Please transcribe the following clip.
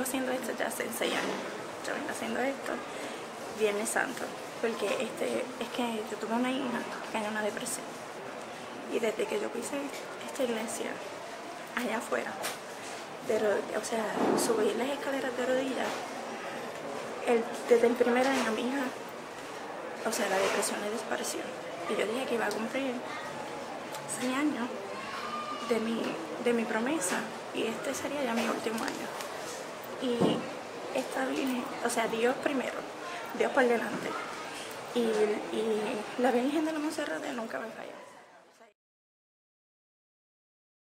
vengo haciendo esto ya hace 6 años. Yo vengo haciendo esto Viernes Santo, porque es que yo tuve una hija que cayó en una depresión. Y desde que yo pise esta iglesia, allá afuera, o sea, subir las escaleras de rodillas, desde el primer año mi hija, o sea, la depresión le desapareció. Y yo dije que iba a cumplir 6 años de mi promesa, y este sería ya mi último año. Y esta Virgen, o sea, Dios primero, Dios por delante, y la Virgen de la Monserrate nunca me falló.